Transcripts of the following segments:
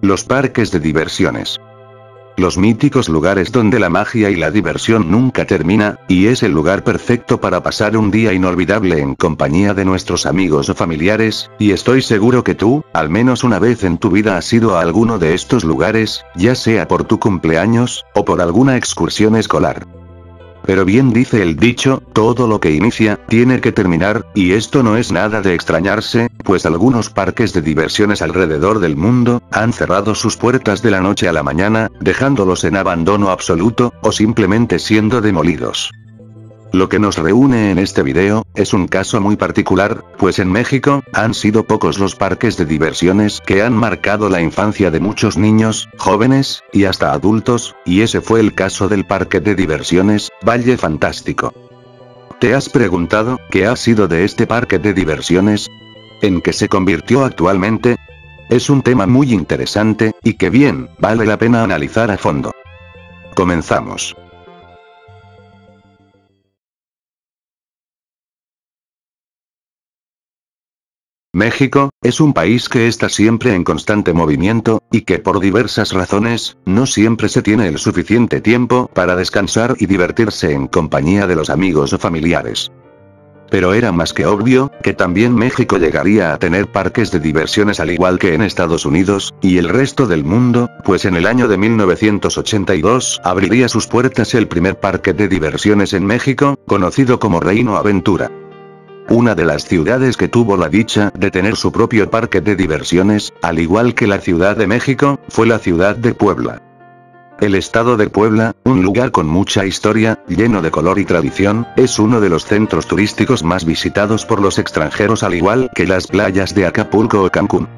Los parques de diversiones. Los míticos lugares donde la magia y la diversión nunca termina, y es el lugar perfecto para pasar un día inolvidable en compañía de nuestros amigos o familiares, y estoy seguro que tú, al menos una vez en tu vida has ido a alguno de estos lugares, ya sea por tu cumpleaños, o por alguna excursión escolar. Pero bien dice el dicho, todo lo que inicia, tiene que terminar, y esto no es nada de extrañarse, pues algunos parques de diversiones alrededor del mundo, han cerrado sus puertas de la noche a la mañana, dejándolos en abandono absoluto, o simplemente siendo demolidos. Lo que nos reúne en este video, es un caso muy particular, pues en México, han sido pocos los parques de diversiones que han marcado la infancia de muchos niños, jóvenes, y hasta adultos, y ese fue el caso del parque de diversiones, Valle Fantástico. ¿Te has preguntado, qué ha sido de este parque de diversiones? ¿En qué se convirtió actualmente? Es un tema muy interesante, y que bien, vale la pena analizar a fondo. Comenzamos. México, es un país que está siempre en constante movimiento, y que por diversas razones, no siempre se tiene el suficiente tiempo para descansar y divertirse en compañía de los amigos o familiares. Pero era más que obvio, que también México llegaría a tener parques de diversiones al igual que en Estados Unidos, y el resto del mundo, pues en el año de 1982 abriría sus puertas el primer parque de diversiones en México, conocido como Reino Aventura. Una de las ciudades que tuvo la dicha de tener su propio parque de diversiones, al igual que la Ciudad de México, fue la ciudad de Puebla. El estado de Puebla, un lugar con mucha historia, lleno de color y tradición, es uno de los centros turísticos más visitados por los extranjeros al igual que las playas de Acapulco o Cancún.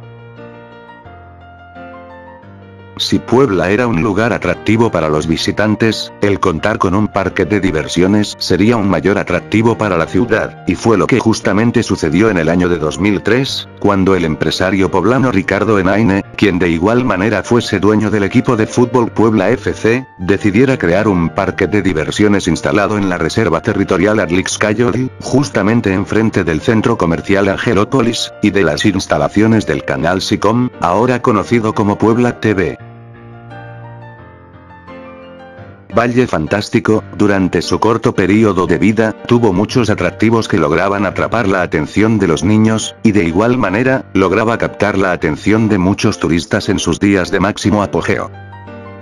Si Puebla era un lugar atractivo para los visitantes, el contar con un parque de diversiones sería un mayor atractivo para la ciudad, y fue lo que justamente sucedió en el año de 2003, cuando el empresario poblano Ricardo Enaine, quien de igual manera fuese dueño del equipo de fútbol Puebla FC, decidiera crear un parque de diversiones instalado en la reserva territorial Arlix Cayodil, justamente enfrente del centro comercial Angelópolis, y de las instalaciones del canal SICOM, ahora conocido como Puebla TV. Valle Fantástico, durante su corto periodo de vida, tuvo muchos atractivos que lograban atrapar la atención de los niños, y de igual manera, lograba captar la atención de muchos turistas en sus días de máximo apogeo.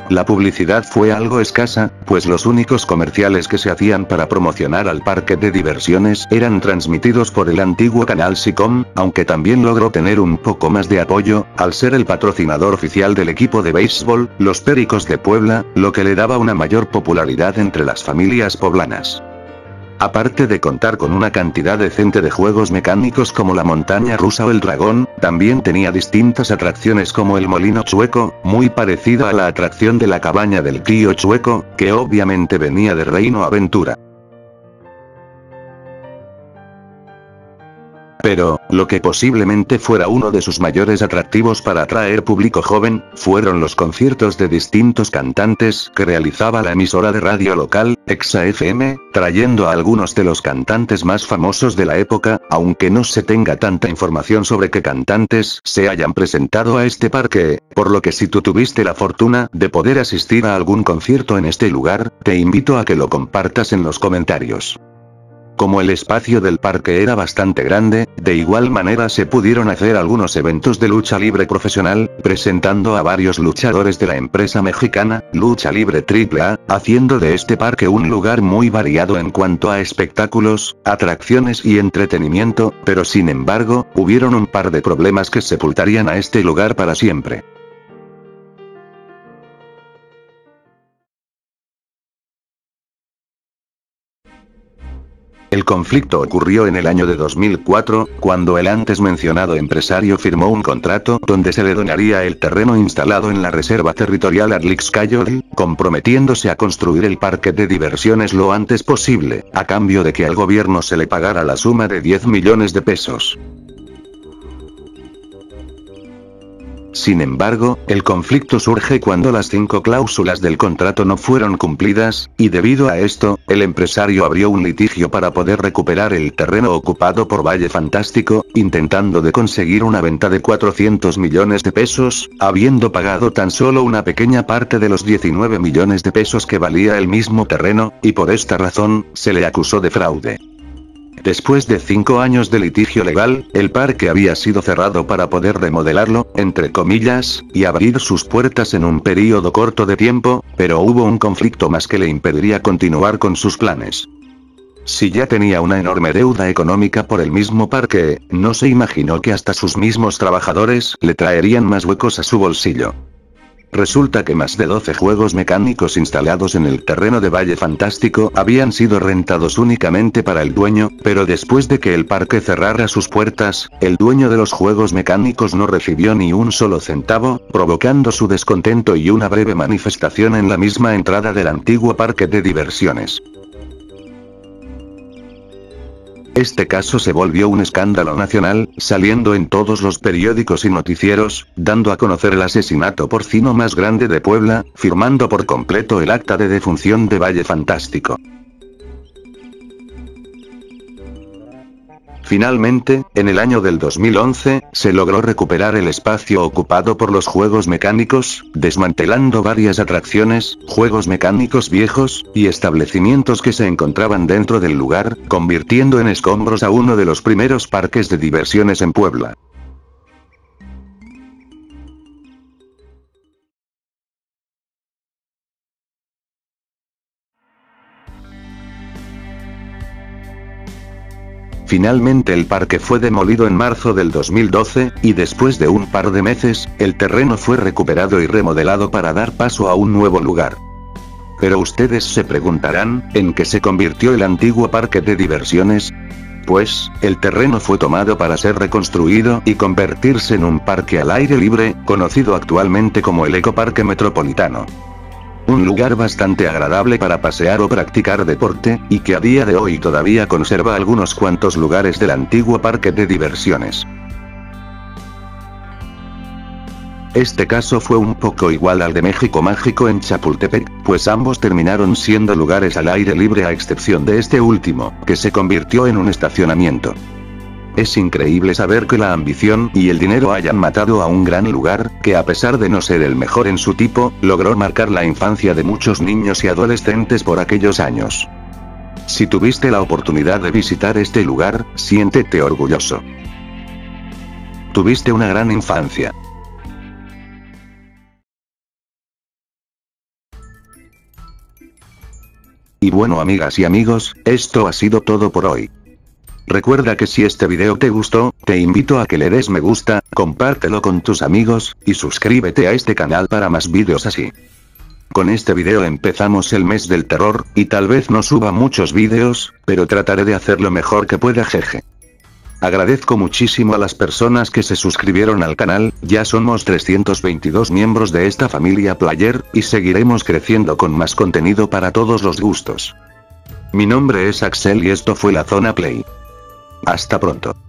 La publicidad fue algo escasa, pues los únicos comerciales que se hacían para promocionar al parque de diversiones eran transmitidos por el antiguo canal SICOM, aunque también logró tener un poco más de apoyo, al ser el patrocinador oficial del equipo de béisbol, los Pericos de Puebla, lo que le daba una mayor popularidad entre las familias poblanas. Aparte de contar con una cantidad decente de juegos mecánicos como la montaña rusa o el dragón, también tenía distintas atracciones como el molino chueco, muy parecida a la atracción de la cabaña del tío chueco, que obviamente venía de Reino Aventura. Pero, lo que posiblemente fuera uno de sus mayores atractivos para atraer público joven, fueron los conciertos de distintos cantantes que realizaba la emisora de radio local, EXAFM, trayendo a algunos de los cantantes más famosos de la época, aunque no se tenga tanta información sobre qué cantantes se hayan presentado a este parque, por lo que si tú tuviste la fortuna de poder asistir a algún concierto en este lugar, te invito a que lo compartas en los comentarios. Como el espacio del parque era bastante grande, de igual manera se pudieron hacer algunos eventos de lucha libre profesional, presentando a varios luchadores de la empresa mexicana, Lucha Libre AAA, haciendo de este parque un lugar muy variado en cuanto a espectáculos, atracciones y entretenimiento, pero sin embargo, hubieron un par de problemas que sepultarían a este lugar para siempre. El conflicto ocurrió en el año de 2004, cuando el antes mencionado empresario firmó un contrato donde se le donaría el terreno instalado en la reserva territorial Arlix Cayodil, comprometiéndose a construir el parque de diversiones lo antes posible, a cambio de que al gobierno se le pagara la suma de 10 millones de pesos. Sin embargo, el conflicto surge cuando las 5 cláusulas del contrato no fueron cumplidas, y debido a esto, el empresario abrió un litigio para poder recuperar el terreno ocupado por Valle Fantástico, intentando de conseguir una venta de 400 millones de pesos, habiendo pagado tan solo una pequeña parte de los 19 millones de pesos que valía el mismo terreno, y por esta razón, se le acusó de fraude. Después de 5 años de litigio legal, el parque había sido cerrado para poder remodelarlo, entre comillas, y abrir sus puertas en un período corto de tiempo, pero hubo un conflicto más que le impediría continuar con sus planes. Si ya tenía una enorme deuda económica por el mismo parque, no se imaginó que hasta sus mismos trabajadores le traerían más huecos a su bolsillo. Resulta que más de 12 juegos mecánicos instalados en el terreno de Valle Fantástico habían sido rentados únicamente para el dueño, pero después de que el parque cerrara sus puertas, el dueño de los juegos mecánicos no recibió ni un solo centavo, provocando su descontento y una breve manifestación en la misma entrada del antiguo parque de diversiones. Este caso se volvió un escándalo nacional, saliendo en todos los periódicos y noticieros, dando a conocer el asesinato porcino más grande de Puebla, firmando por completo el acta de defunción de Valle Fantástico. Finalmente, en el año del 2011, se logró recuperar el espacio ocupado por los juegos mecánicos, desmantelando varias atracciones, juegos mecánicos viejos, y establecimientos que se encontraban dentro del lugar, convirtiendo en escombros a uno de los primeros parques de diversiones en Puebla. Finalmente el parque fue demolido en marzo del 2012, y después de un par de meses, el terreno fue recuperado y remodelado para dar paso a un nuevo lugar. Pero ustedes se preguntarán, ¿en qué se convirtió el antiguo parque de diversiones? Pues, el terreno fue tomado para ser reconstruido y convertirse en un parque al aire libre, conocido actualmente como el Ecoparque Metropolitano. Un lugar bastante agradable para pasear o practicar deporte, y que a día de hoy todavía conserva algunos cuantos lugares del antiguo parque de diversiones. Este caso fue un poco igual al de México Mágico en Chapultepec, pues ambos terminaron siendo lugares al aire libre a excepción de este último, que se convirtió en un estacionamiento. Es increíble saber que la ambición y el dinero hayan matado a un gran lugar, que a pesar de no ser el mejor en su tipo, logró marcar la infancia de muchos niños y adolescentes por aquellos años. Si tuviste la oportunidad de visitar este lugar, siéntete orgulloso. Tuviste una gran infancia. Y bueno, amigas y amigos, esto ha sido todo por hoy. Recuerda que si este video te gustó, te invito a que le des me gusta, compártelo con tus amigos, y suscríbete a este canal para más videos así. Con este video empezamos el mes del terror, y tal vez no suba muchos videos, pero trataré de hacer lo mejor que pueda, jeje. Agradezco muchísimo a las personas que se suscribieron al canal, ya somos 322 miembros de esta familia Player, y seguiremos creciendo con más contenido para todos los gustos. Mi nombre es Axel y esto fue la Zona Play. Hasta pronto.